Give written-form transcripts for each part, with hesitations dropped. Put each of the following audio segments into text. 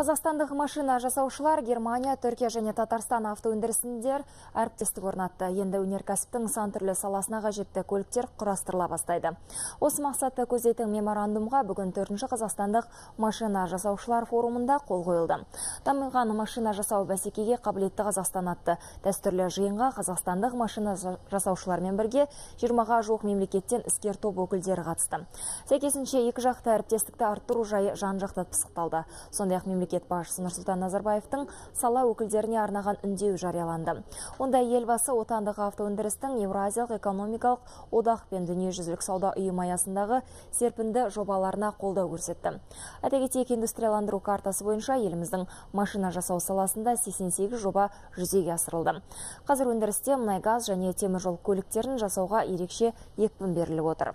Қазақстандық машина жасаушылар Германия, Түркия және Татарстан автоөндірісіндер әріптестік орнатты. Енді өнеркәсіптің сан түрлі саласына қажетті көліктер құрастырыла бастайды. Осы мақсатты көздейтін меморандумға бүгін 4-ші Қазақстандық машина жасаушылар форумында қол қойылды. Дамыған машина жасау бәсекеге қабілетті Қазақстан атты дәстүрлі жиынға қазақстандық машина жасаушылармен бірге 20-ға жуық мемлекеттен іскер топ өкілдері қатысты. Сәйкесінше екі жақты әріптестікті арттыру жайы жан-жақты пысықталды. Сондай-ақ мемлекет басшысы Нұрсұлтан Назарбаевтың сала өкілдеріне арнаған үндеуі жарияланды. Онда елбасы отандық автоөндірістің Еуразиялық экономикалық одақ пен дүниежүзілік сауда ұйымы аясындағы серпінді жобаларына қолдау көрсетті. Айта кетейік, индустрияландыру картасы бойынша еліміздің машина жасау саласында 88 жоба жүзеге асырылды. Қазір өндірісте мұнай, газ және теміржол көліктерін жасауға ерекше екпін беріліп отыр.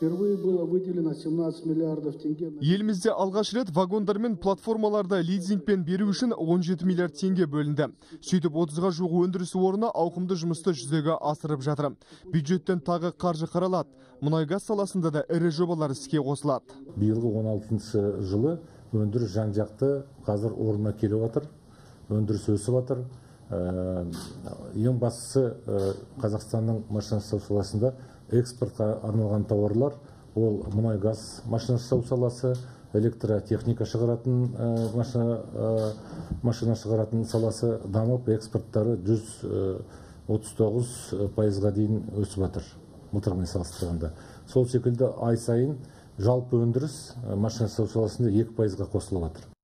Елімізде алғаш рет вагондар мен платформаларды лизингпен беру үшін 17 миллиард теңге бөлінді. Сөйтіп 30-ға жуық өндіріс орны ауқымды жұмысты жүзеге асырып жатыр. Бюджеттен тағы қаржы қаралады. Мұнай-газ саласында да ірі жобалар іске қосылады. Биылғы 16-шы жылы өндіріс жан-жақты қазір орнына келіп жатыр. Өндіріс өсіп жатыр. Ең бастысы Қазақстанның машина жасау саласында экспортқа арналған тауарлар, ол мұнай, газ, машина жасау саласы, электротехника шығаратын, машина шығаратын саласы дамып, экспорттары 139%-ға дейін өсіп жатыр, былтырмен салыстырғанда. Сол секілді ай сайын жалпы өндіріс машина жасау саласында 2%-ға қосылып жатыр.